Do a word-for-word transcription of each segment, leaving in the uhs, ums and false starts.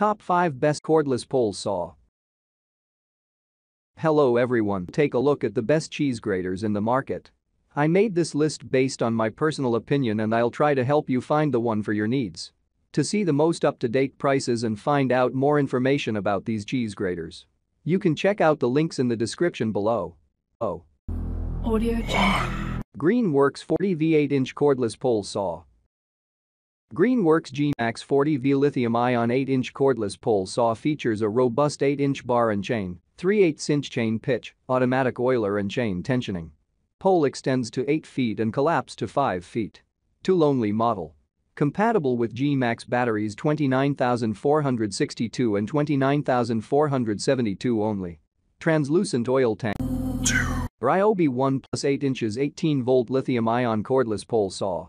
Top five Best Cordless Pole Saw. Hello everyone, take a look at the best cheese graters in the market. I made this list based on my personal opinion and I'll try to help you find the one for your needs. To see the most up-to-date prices and find out more information about these cheese graters, you can check out the links in the description below. Oh. Audio Jungle. Greenworks forty volt eight inch Cordless Pole Saw. Greenworks G MAX forty volt lithium-ion eight inch cordless pole saw features a robust eight inch bar and chain, three eighths inch chain pitch, automatic oiler and chain tensioning. Pole extends to eight feet and collapsed to five feet. Too lonely model. Compatible with G MAX batteries twenty-nine thousand four hundred sixty-two and twenty-nine thousand four hundred seventy-two only. Translucent oil tank. Ryobi One Plus eight inches eighteen volt lithium-ion cordless pole saw.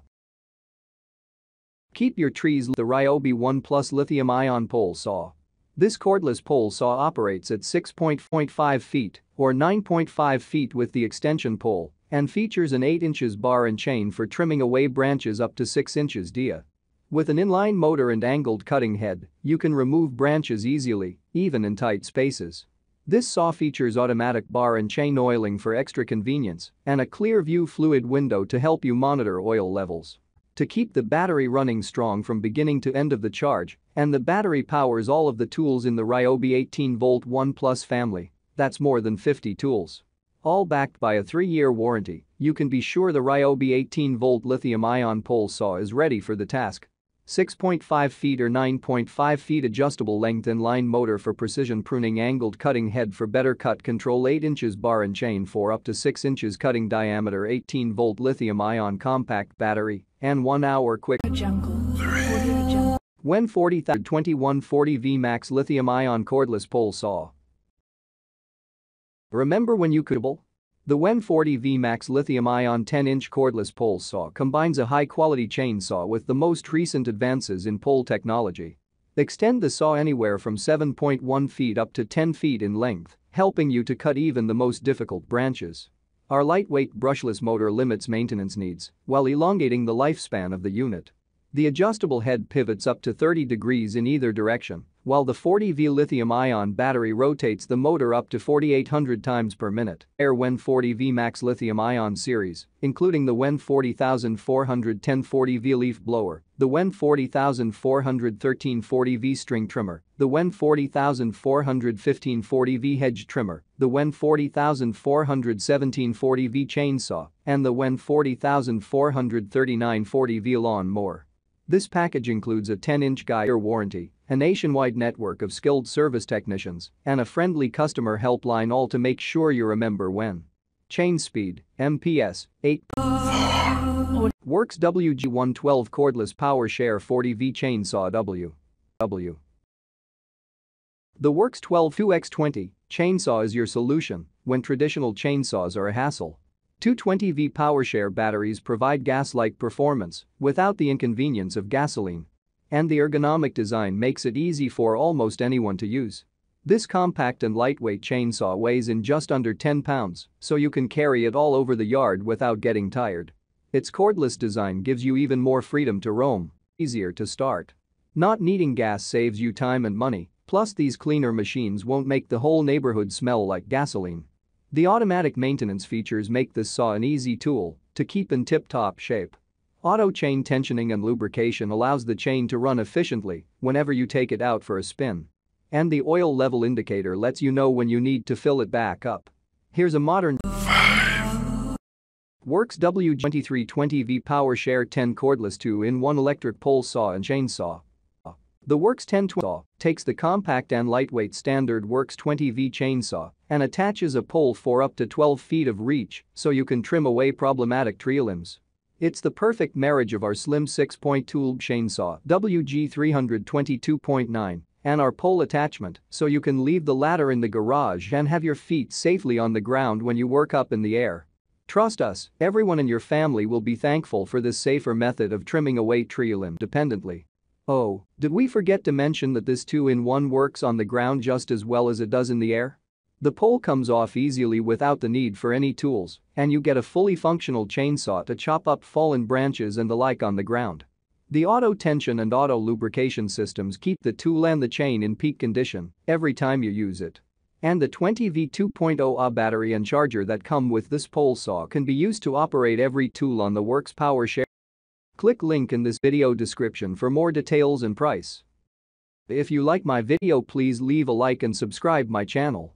Keep your trees. The Ryobi One Plus lithium-ion pole saw. This cordless pole saw operates at six point five feet or nine point five feet with the extension pole and features an eight inches bar and chain for trimming away branches up to six inches dia. With an inline motor and angled cutting head, you can remove branches easily, even in tight spaces. This saw features automatic bar and chain oiling for extra convenience and a clear view fluid window to help you monitor oil levels. To keep the battery running strong from beginning to end of the charge, and the battery powers all of the tools in the Ryobi eighteen volt One Plus family. That's more than fifty tools. All backed by a three year warranty, you can be sure the Ryobi eighteen volt lithium-ion pole saw is ready for the task. six point five feet or nine point five feet adjustable length inline motor for precision pruning, angled cutting head for better cut control, eight inches bar and chain for up to six inches cutting diameter, eighteen volt lithium-ion compact battery, and one hour quick jungle. W E N forty thousand twenty-one forty V MAX lithium-ion cordless pole saw. Remember when you could? The W E N forty V MAX lithium-ion ten inch cordless pole saw combines a high-quality chainsaw with the most recent advances in pole technology. Extend the saw anywhere from seven point one feet up to ten feet in length, helping you to cut even the most difficult branches. Our lightweight brushless motor limits maintenance needs while elongating the lifespan of the unit. The adjustable head pivots up to thirty degrees in either direction, while the forty volt lithium-ion battery rotates the motor up to forty-eight hundred times per minute. Air W E N forty V MAX lithium-ion series, including the W E N forty thousand four hundred ten forty volt leaf blower, the W E N forty thousand four hundred thirteen forty volt string trimmer, the W E N forty thousand four hundred fifteen forty volt hedge trimmer, the W E N forty thousand four hundred seventeen forty volt chainsaw, and the W E N forty thousand four hundred thirty-nine forty volt lawnmower. This package includes a ten inch gear warranty, a nationwide network of skilled service technicians, and a friendly customer helpline, all to make sure you remember W E N. Chain speed, M P S, eight. Worx W G one twelve Cordless PowerShare forty volt Chainsaw W. W. The Worx twelve two by twenty chainsaw is your solution when traditional chainsaws are a hassle. Two twenty volt PowerShare batteries provide gas-like performance without the inconvenience of gasoline. And the ergonomic design makes it easy for almost anyone to use. This compact and lightweight chainsaw weighs in just under ten pounds, so you can carry it all over the yard without getting tired. Its cordless design gives you even more freedom to roam, easier to start. Not needing gas saves you time and money, plus these cleaner machines won't make the whole neighborhood smell like gasoline. The automatic maintenance features make this saw an easy tool to keep in tip-top shape. Auto chain tensioning and lubrication allows the chain to run efficiently whenever you take it out for a spin. And the oil level indicator lets you know when you need to fill it back up. Here's a modern Worx W G twenty-three twenty volt PowerShare ten cordless two in one electric pole saw and chainsaw. The Worx ten twenty saw takes the compact and lightweight standard Worx twenty volt chainsaw and attaches a pole for up to twelve feet of reach so you can trim away problematic tree limbs. It's the perfect marriage of our slim six point two L chainsaw W G three twenty-two point nine and our pole attachment, so you can leave the latter in the garage and have your feet safely on the ground when you work up in the air. Trust us, everyone in your family will be thankful for this safer method of trimming away tree limb dependently. Oh, did we forget to mention that this two in one works on the ground just as well as it does in the air? The pole comes off easily without the need for any tools, and you get a fully functional chainsaw to chop up fallen branches and the like on the ground. The auto tension and auto lubrication systems keep the tool and the chain in peak condition every time you use it. And the twenty volt two point oh amp hour battery and charger that come with this pole saw can be used to operate every tool on the Worx PowerShare. Click link in this video description for more details and price. If you like my video, please leave a like and subscribe my channel.